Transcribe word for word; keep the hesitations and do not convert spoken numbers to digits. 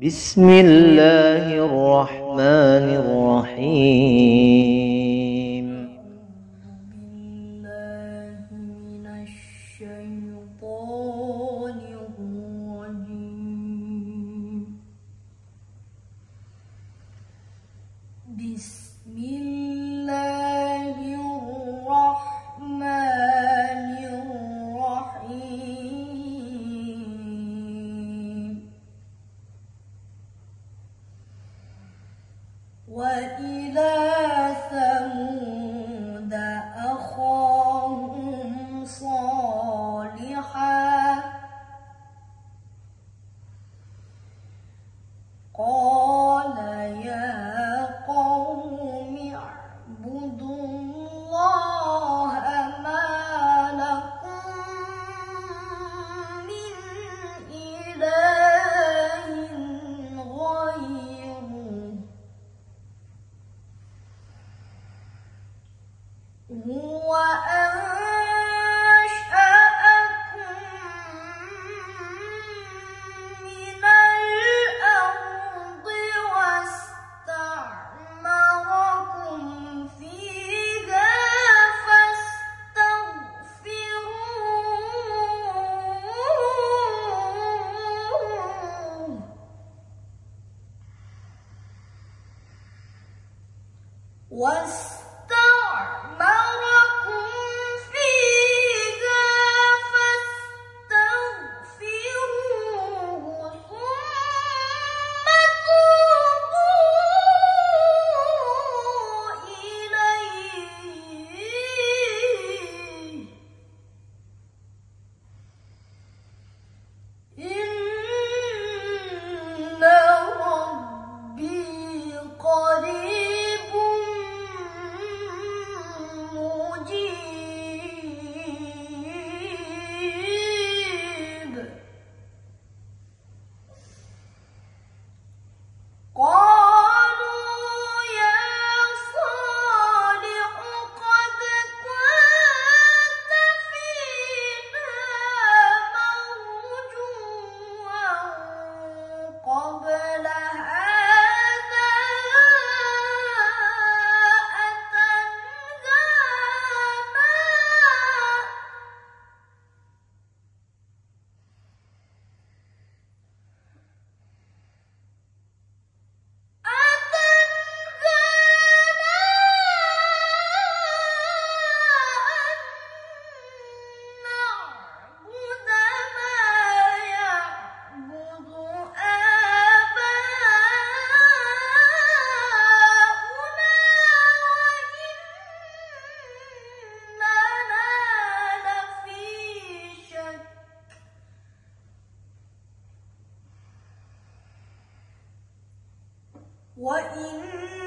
بسم الله الرحمن الرحيم. بالله من الشيطان الرجيم. بسم الله الرحمن الرحيم. وإلى ثمود أخاهم صالحا قال يا قوم اعبدوا الله ما لكم من إله هو أنشأكم من الأرض واستعمركم فيها فاستغفروه وإن